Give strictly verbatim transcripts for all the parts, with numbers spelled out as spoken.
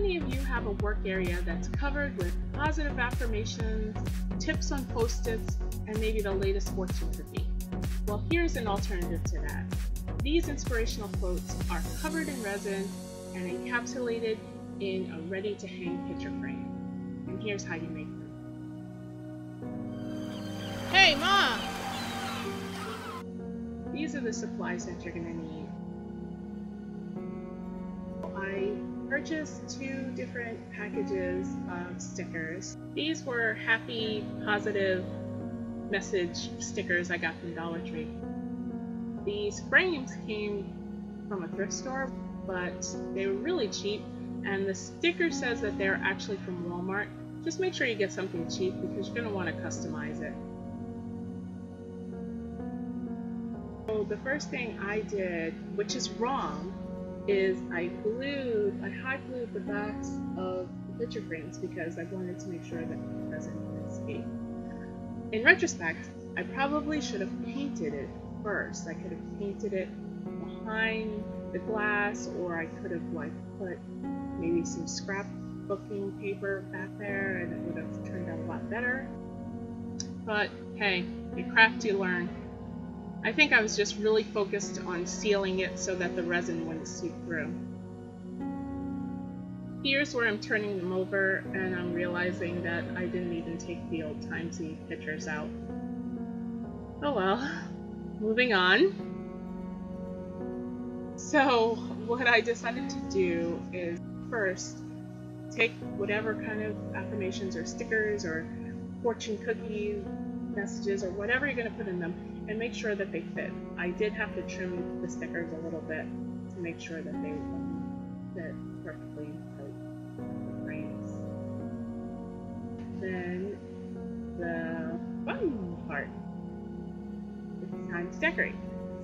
many of you have a work area that's covered with positive affirmations, tips on post-its, and maybe the latest fortune cookie? Well, here's an alternative to that. These inspirational quotes are covered in resin and encapsulated in a ready-to-hang picture frame. And here's how you make them. Hey, Mom! These are the supplies that you're going to need. I purchased two different packages of stickers. These were happy, positive message stickers I got from Dollar Tree. These frames came from a thrift store, but they were really cheap, and the sticker says that they're actually from Walmart. Just make sure you get something cheap because you're going to want to customize it. So the first thing I did, which is wrong, is I glued, I hot glued the backs of the picture frames because I wanted to make sure that it doesn't escape. In retrospect, I probably should have painted it first. I could have painted it behind the glass, or I could have like put maybe some scrapbooking paper back there and it would have turned out a lot better. But hey, the craft you learn. I think I was just really focused on sealing it so that the resin wouldn't seep through. Here's where I'm turning them over and I'm realizing that I didn't even take the old timesy pictures out. Oh well, moving on. So what I decided to do is first take whatever kind of affirmations or stickers or fortune cookies, messages, or whatever you're going to put in them, and make sure that they fit. I did have to trim the stickers a little bit to make sure that they um, fit perfectly inside the frames. Then the fun part, it's time to decorate.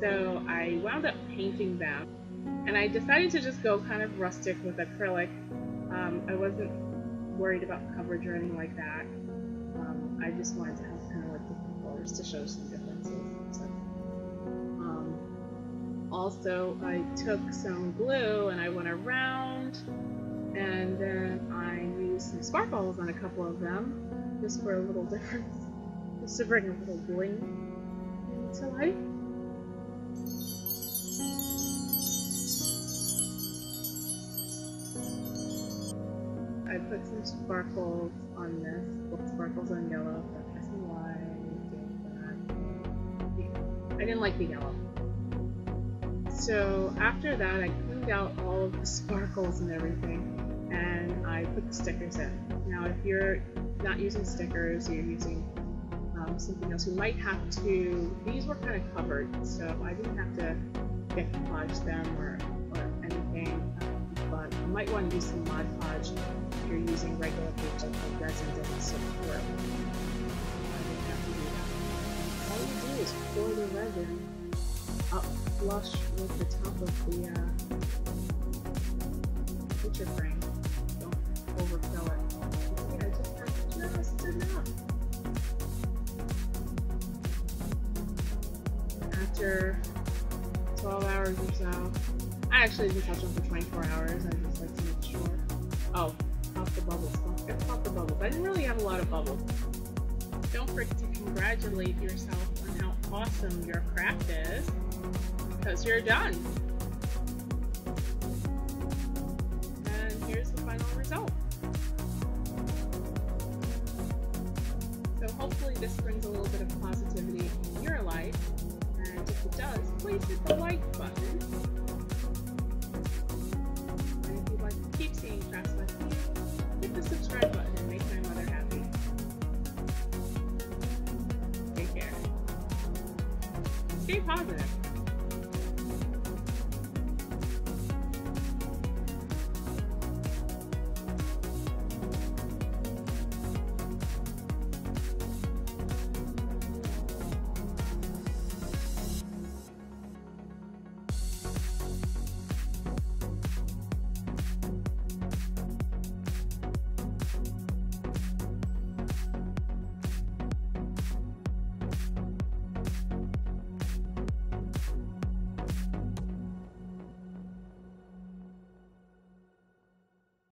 So I wound up painting them, and I decided to just go kind of rustic with acrylic. Um, I wasn't worried about coverage or anything like that. Um, I just wanted to have kind of like different colors to show some differences. So, um, also, I took some glue and I went around, and then I used some sparkles on a couple of them just for a little difference, just to bring a little bling into life. I put some sparkles on this, sparkles on yellow. I don't know why I did that. I didn't like the yellow. So after that, I cleaned out all of the sparkles and everything, and I put the stickers in. Now, if you're not using stickers, you're using um, something else, you might have to. These were kind of covered, so I didn't have to decoupage them or, or anything. But you might want to use some Mod Podge if you're using regular paper like resin doesn't support. All you do is pour the resin up flush with the top of the uh, picture frame. Don't overfill it. I just have just enough. After twelve hours or so, I actually didn't touch them for twenty-four hours. I just like to make sure. Oh, pop the bubbles. Don't pop the bubbles. I didn't really have a lot of bubbles. Don't forget to congratulate yourself on how awesome your craft is, because you're done. And here's the final result. So hopefully this brings a little bit of positivity in your life. And if it does, please hit the like button. Keep seeing crafts like these, hit the subscribe button and make my mother happy. Take care. Stay positive.